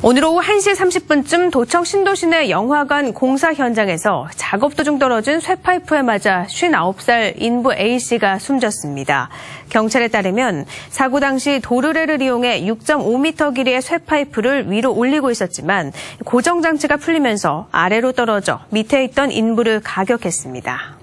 오늘 오후 1시 30분쯤 도청 신도시내 영화관 공사 현장에서 작업 도중 떨어진 쇠파이프에 맞아 59살 인부 A씨가 숨졌습니다. 경찰에 따르면 사고 당시 도르래를 이용해 6.5m 길이의 쇠파이프를 위로 올리고 있었지만 고정장치가 풀리면서 아래로 떨어져 밑에 있던 인부를 가격했습니다.